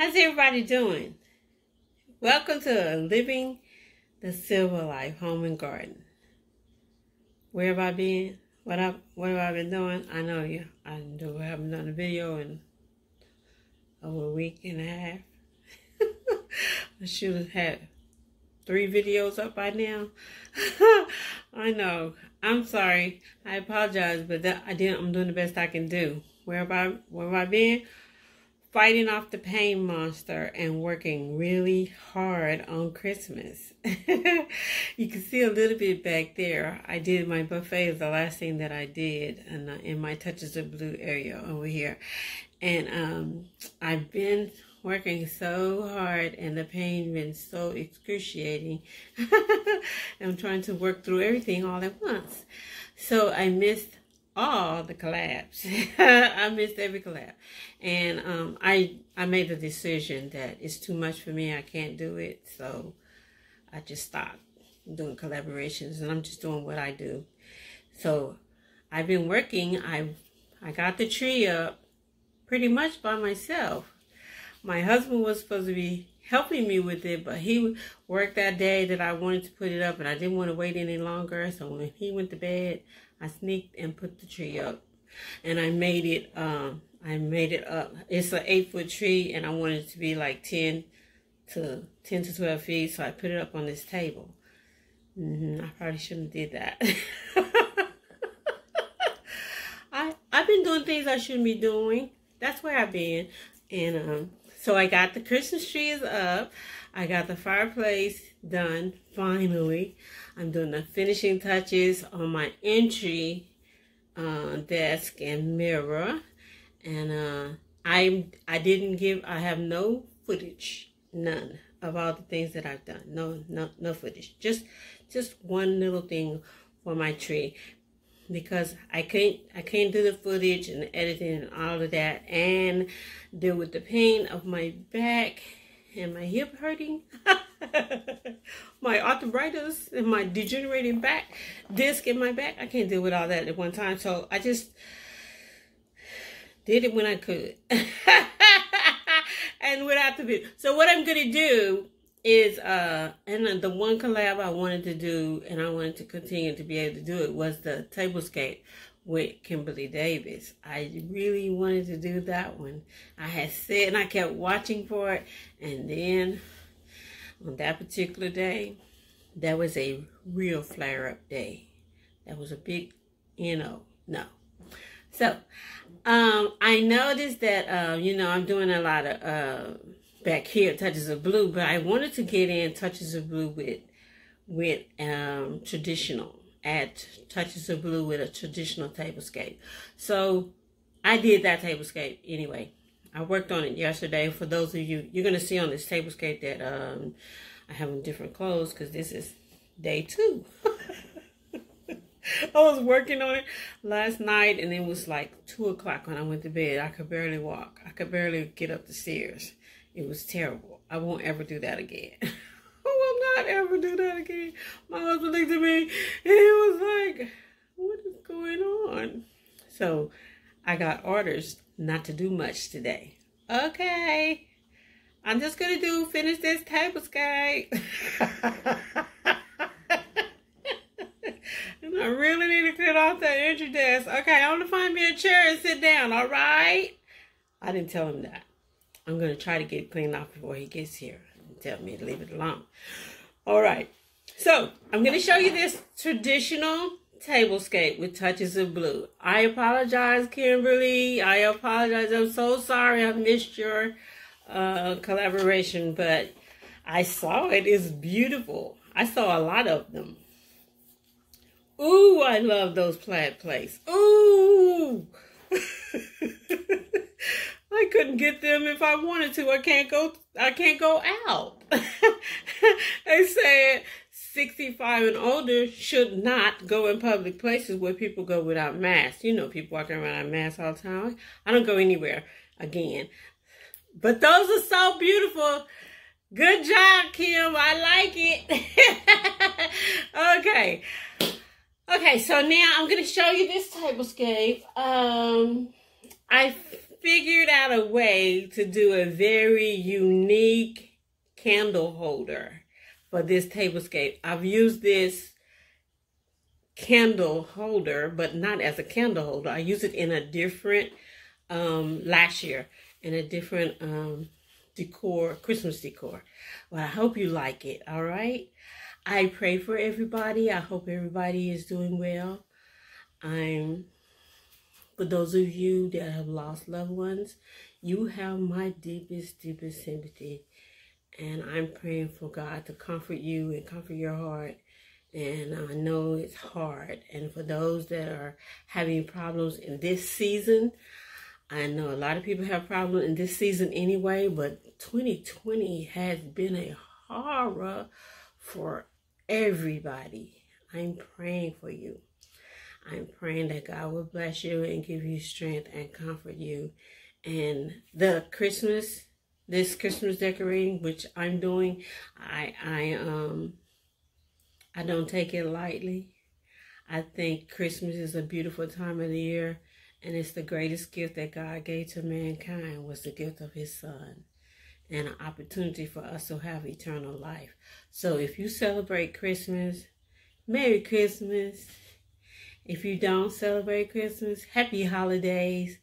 How's everybody doing? Welcome to Living the Silver Life Home And Garden. Where have I been? What have I been doing? I know you. I know I haven't done a video in over a week and a half. I should have had 3 videos up by now. I know. I'm sorry. I apologize, but I'm doing the best I can do. Where have I been? Fighting off the pain monster and working really hard on Christmas. You can see a little bit back there. I did my buffet is the last thing that I did in my Touches of Blue area over here. And I've been working so hard and the pain been so excruciating. I'm trying to work through everything all at once. So I missed all the collabs. I missed every collab. And I made the decision that it's too much for me. I can't do it. So I just stopped doing collaborations and I'm just doing what I do. So I've been working. I got the tree up pretty much by myself. My husband was supposed to be helping me with it, but he worked that day that I wanted to put it up, and I didn't want to wait any longer. So when he went to bed, I sneaked and put the tree up, and I made it. I made it up. It's an 8-foot tree, and I wanted it to be like 10 to 12 feet. So I put it up on this table. I probably shouldn't have did that. I've been doing things I shouldn't be doing. That's where I've been, and so I got the Christmas trees up. I got the fireplace done, finally. I'm doing the finishing touches on my entry desk and mirror. And I have no footage, none of all the things that I've done. No footage. Just one little thing for my tree. Because I can't do the footage and the editing and all of that and deal with the pain of my back and my hip hurting, my arthritis and my degenerating back disc in my back. I can't deal with all that at one time, so I just did it when I could and without the video. So what I'm gonna do is and the one collab I wanted to do and I wanted to continue to be able to do it was the tablescape with Kimberly Davis. I really wanted to do that one. I had said, and I kept watching for it, and then on that particular day, that was a real flare-up day. That was a big, no. So I noticed that I'm doing a lot of back here, Touches of Blue, but I wanted to get in Touches of Blue with traditional, add Touches of Blue with a traditional tablescape. So I did that tablescape anyway. I worked on it yesterday. For those of you, you're going to see on this tablescape that I have in different clothes because this is day 2. I was working on it last night and it was like 2 o'clock when I went to bed. I could barely walk. I could barely get up the stairs. It was terrible. I won't ever do that again. I will not ever do that again. My husband looked at me and he was like, what is going on? So I got orders not to do much today. Okay. I'm just going to finish this tablescape. And I really need to clear off that entry desk. Okay, I'm going to find me a chair and sit down, all right? I didn't tell him that. I'm going to try to get it cleaned off before he gets here and tell me to leave it alone. All right. So I'm going to show you this traditional tablescape with Touches of Blue. I apologize, Kimberly. I apologize. I'm so sorry I missed your collaboration, but I saw it. It's beautiful. I saw a lot of them. Ooh, I love those plaid plates. Ooh. I couldn't get them if I wanted to. I can't go out. They said 65 and older should not go in public places where people go without masks. You know, people walking around without masks all the time. I don't go anywhere again. But those are so beautiful. Good job, Kim. I like it. Okay. Okay, so now I'm going to show you this tablescape. I figured out a way to do a very unique candle holder for this tablescape. I've used this candle holder, but not as a candle holder. I used it in a different, last year, in a different decor, Christmas decor. Well, I hope you like it, all right? I pray for everybody. I hope everybody is doing well. For those of you that have lost loved ones, you have my deepest, deepest sympathy. And I'm praying for God to comfort you and comfort your heart. And I know it's hard. And for those that are having problems in this season, I know a lot of people have problems in this season anyway, but 2020 has been a horror for everybody. I'm praying for you. I'm praying that God will bless you and give you strength and comfort you. And this Christmas decorating, which I'm doing, I don't take it lightly. I think Christmas is a beautiful time of the year. And it's the greatest gift that God gave to mankind, was the gift of his son, and an opportunity for us to have eternal life. So if you celebrate Christmas, Merry Christmas. If you don't celebrate Christmas, Happy Holidays.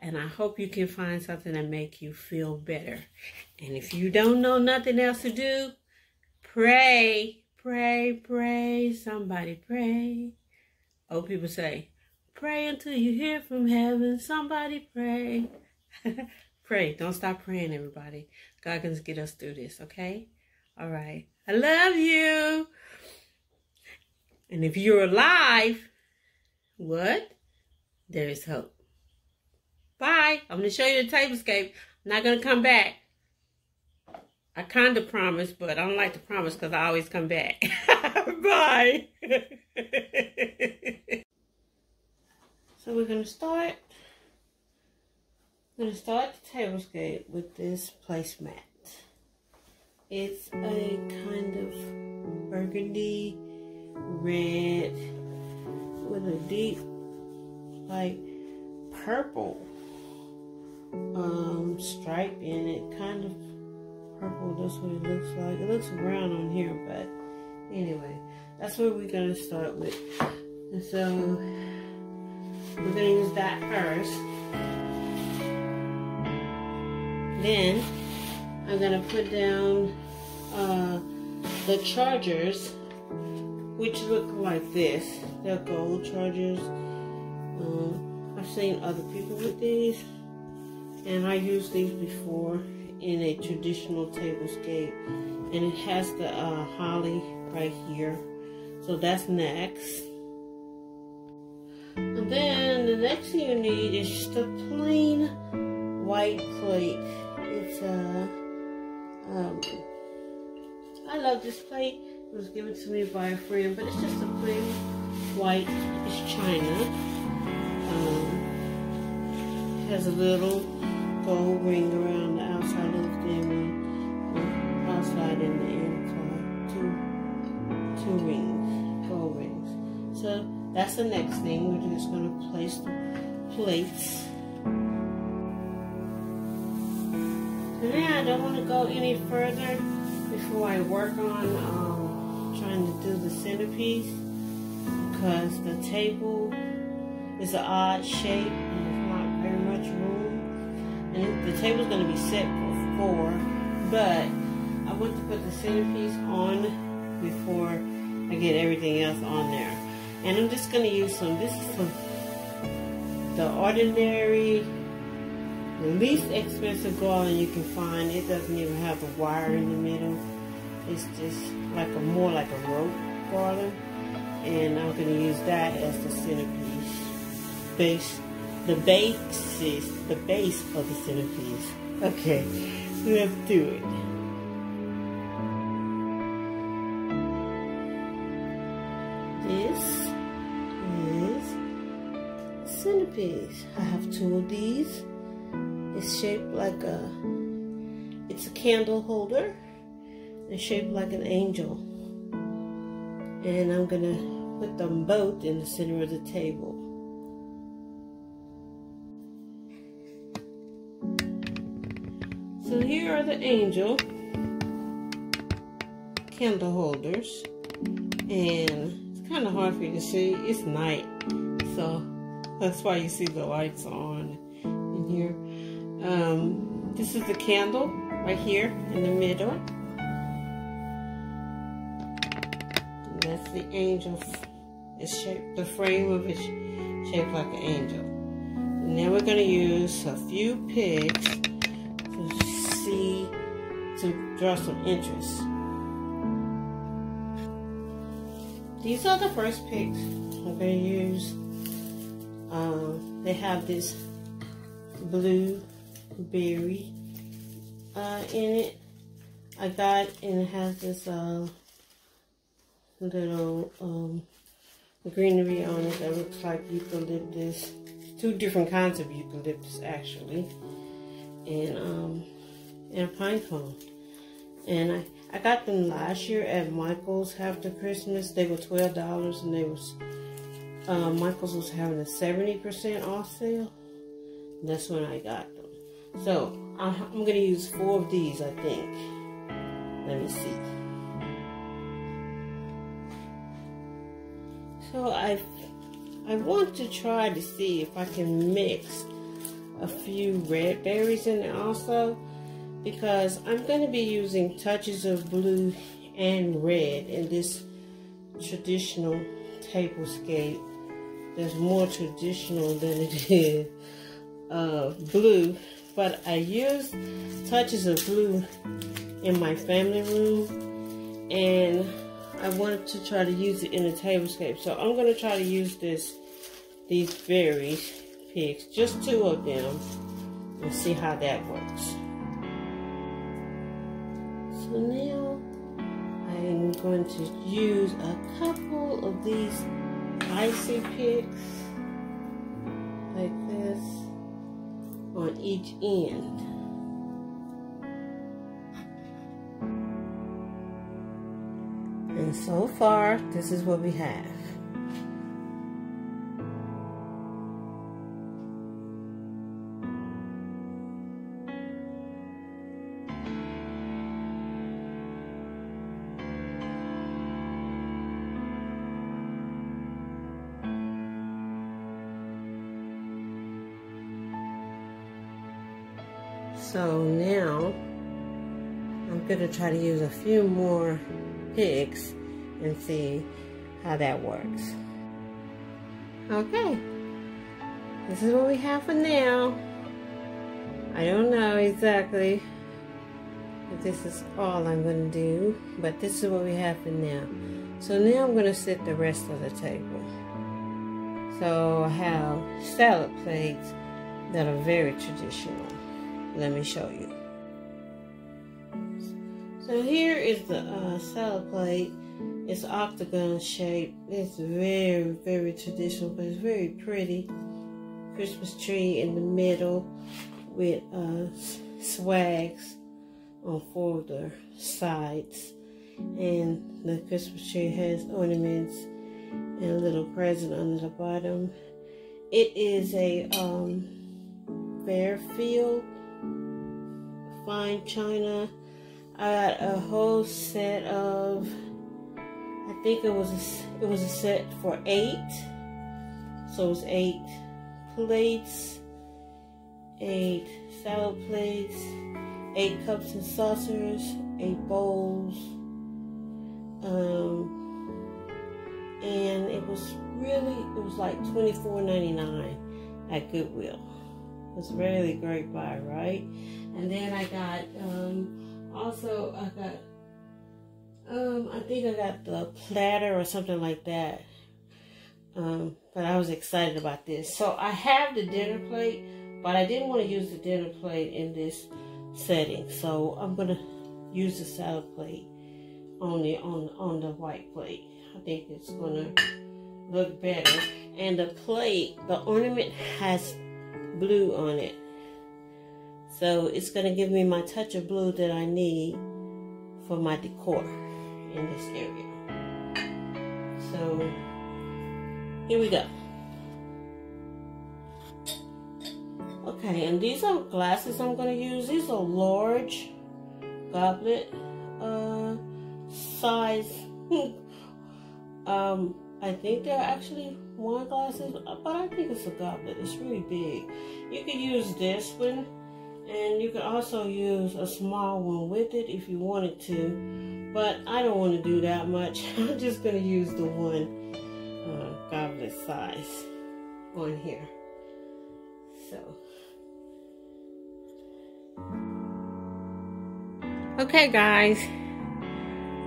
And I hope you can find something that make you feel better. And if you don't know nothing else to do, pray, pray, pray. Somebody pray. Old people say, pray until you hear from heaven. Somebody pray. Pray. Don't stop praying, everybody. God can get us through this, okay? All right. I love you. And if you're alive, what? There is hope. Bye. I'm going to show you the tablescape. I'm not going to come back. I kind of promised, but I don't like to promise because I always come back. Bye. So we're going to start. I'm going to start the tablescape with this placemat. It's a kind of burgundy red with a deep, like, purple stripe in it. Kind of purple. That's what it looks like. It looks brown on here, but anyway, that's what we're going to start with. And so we're going to use that first. Then I'm going to put down the chargers, which look like this. They're gold chargers. I've seen other people with these, and I used these before in a traditional tablescape. And it has the holly right here. So that's next. And then the next thing you need is just a plain white plate. It's I love this plate. It was given to me by a friend, but it's just a plain white. It's china. It has a little gold ring around the outside of the ring, outside and the inner side. Two rings, gold rings. So that's the next thing. We're just going to place the plates. And then I don't want to go any further before I work on trying to do the centerpiece, because the table is an odd shape and there's not very much room. And the table's going to be set for four, but I want to put the centerpiece on before I get everything else on there. And I'm just going to use some, this is some, the ordinary, the least expensive garland you can find. It doesn't even have a wire in the middle. It's just like a, more like a rope garland. And I'm going to use that as the centerpiece. The base of the centerpiece. Okay, let's do it. This centerpiece. I have two of these. It's shaped like a, it's a candle holder. It's shaped like an angel. And I'm gonna put them both in the center of the table. So here are the angel candle holders, and it's kind of hard for you to see. It's night, so that's why you see the lights on in here. This is the candle right here in the middle. And that's the angel. It's shaped, the frame of it's shaped like an angel. And now we're going to use a few pigs to see, to draw some interest. These are the first pigs I'm going to use. They have this blueberry in it. I got, and it has this little greenery on it that looks like eucalyptus. Two different kinds of eucalyptus actually, and a pine cone. And I got them last year at Michael's after Christmas. They were $12, and they was Michael's was having a 70% off sale. That's when I got them. So I'm gonna use 4 of these, I think. Let me see. So I want to try to see if I can mix a few red berries in there also, because I'm going to be using touches of blue and red in this traditional tablescape. There's more traditional than it is blue, but I used touches of blue in my family room, and I wanted to try to use it in a tablescape. So I'm going to try to use these berries, pigs, just 2 of them, and see how that works. So now I'm going to use a couple of these icy pigs like this on each end. And so far, this is what we have. So now, I'm going to try to use a few more pigs and see how that works. Okay, this is what we have for now. I don't know exactly if this is all I'm going to do, but this is what we have for now. So now I'm going to set the rest of the table. So I have salad plates that are very traditional. Let me show you. So here is the salad plate. It's octagon shaped. It's very, very traditional, but it's very pretty. Christmas tree in the middle with swags on 4 of the sides. And the Christmas tree has ornaments and a little present under the bottom. It is a Fairfield fine china. I got a whole set of, I think it was a set for 8, so it was 8 plates, 8 salad plates, 8 cups and saucers, 8 bowls, and it was like $24.99 at Goodwill. It was a really great buy, right? And then I got also, I got, I think I got the platter or something like that. But I was excited about this. So I have the dinner plate, but I didn't want to use the dinner plate in this setting. So I'm going to use the salad plate only on the white plate. I think it's going to look better. And the plate, the ornament has blue on it. So it's going to give me my touch of blue that I need for my decor in this area. So here we go. Okay, and these are glasses I'm going to use. These are large goblet size. I think they're actually wine glasses, but I think it's a goblet. It's really big. You can use this one, and you can also use a small one with it if you wanted to, but I don't want to do that much. I'm just going to use the one goblet size on here. So. Okay guys,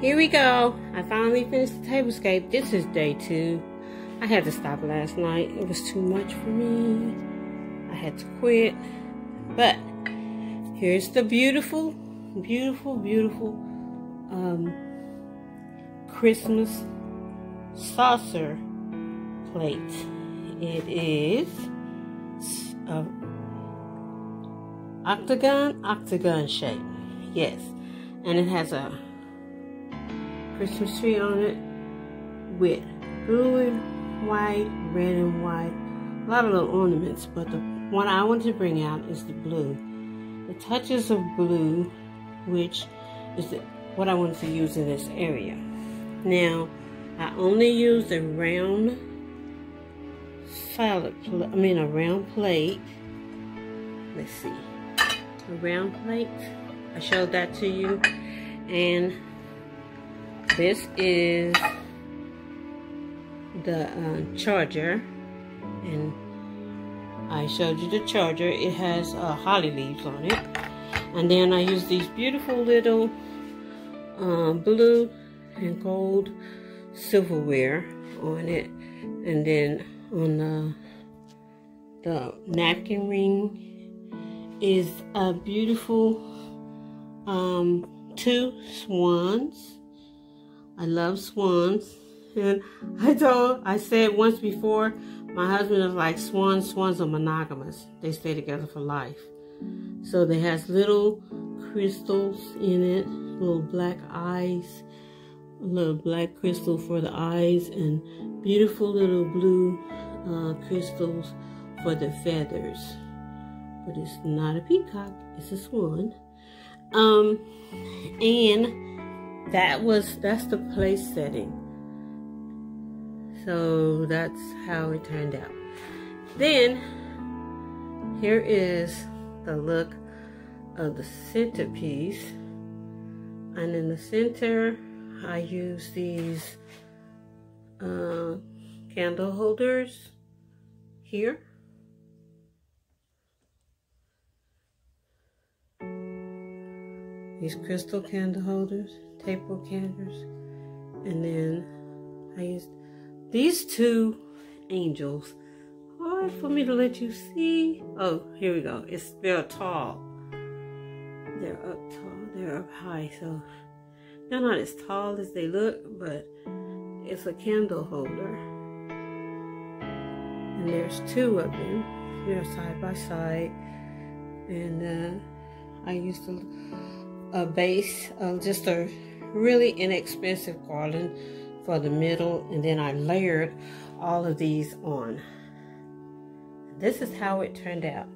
here we go. I finally finished the table scape. This is day 2. I had to stop last night. It was too much for me. I had to quit. But here's the beautiful, beautiful, beautiful Christmas saucer plate. It is octagon shape, yes, and it has a Christmas tree on it with blue and white, red and white, a lot of little ornaments, but the one I want to bring out is the blue, the Touches of Blue, which is what I wanted to use in this area. Now I only used a round round plate. Let's see, a round plate. I showed that to you, and this is the charger, and I showed you the charger. It has holly leaves on it, and then I use these beautiful little blue and gold silverware on it, and then on the napkin ring is a beautiful 2 swans. I love swans, and I said once before, my husband was like, swans are monogamous, they stay together for life. So they has little crystals in it, little black eyes, a little black crystal for the eyes, and beautiful little blue crystals for the feathers. But it's not a peacock, it's a swan. And that's the place setting. So that's how it turned out. Then here is the look of the centerpiece. And in the center, I use these candle holders here. These crystal candle holders, taper candles, and then I used these 2 angels. Hard for me to let you see. Oh, here we go. They're tall. They're up tall. They're up high, so they're not as tall as they look, but it's a candle holder. And there's 2 of them. They're side by side, and I used a base of just a really inexpensive garland for the middle, and then I layered all of these on. This is how it turned out.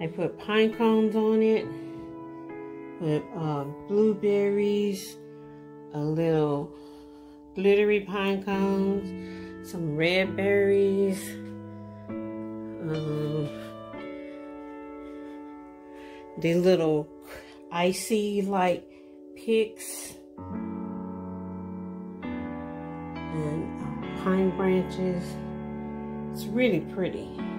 I put pine cones on it, put blueberries, a little glittery pine cones, some red berries, the little icy like picks, and pine branches. It's really pretty.